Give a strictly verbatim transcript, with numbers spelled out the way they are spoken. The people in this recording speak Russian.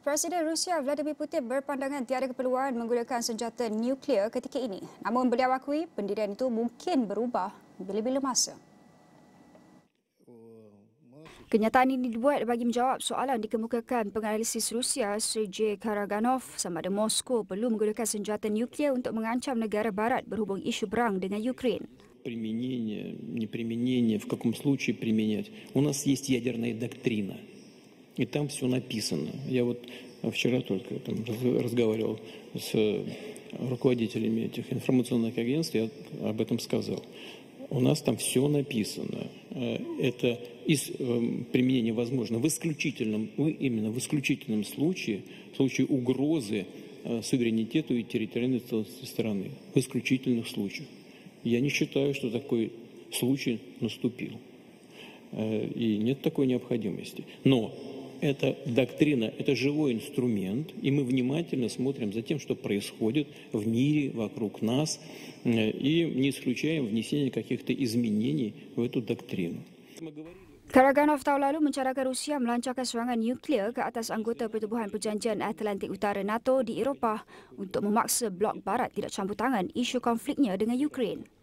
Presiden Rusia Vladimir Putin berpandangan tiada keperluan menggunakan senjata nuklear ketika ini. Namun beliau akui pendirian itu mungkin berubah bila-bila masa. Kenyataan ini dibuat bagi menjawab soalan dikemukakan penganalisis Rusia Sergei Karaganov sama ada Moscow perlu menggunakan senjata nuklear untuk mengancam negara barat berhubung isu perang dengan Ukraine. Применение, неприменение, в каком случае применять. У нас есть ядерная доктрина. И там все написано. Я вот вчера только там разговаривал с руководителями этих информационных агентств, я об этом сказал. У нас там все написано. Это применение возможно в исключительном, именно в исключительном случае, в случае угрозы суверенитету и территориальной страны. В исключительных случаях. Я не считаю, что такой случай наступил. И нет такой необходимости. Но эта доктрина, это живой инструмент, и мы внимательно смотрим за тем, что происходит в мире вокруг нас, и не исключаем внесение каких-то изменений в эту доктрину. Karaganov tahun lalu mencarahkan Rusia melancarkan serangan nuklear ke atas anggota Pertubuhan Perjanjian Atlantik Utara NATO di Eropah untuk memaksa blok barat tidak campur tangan isu konfliknya dengan Ukraine.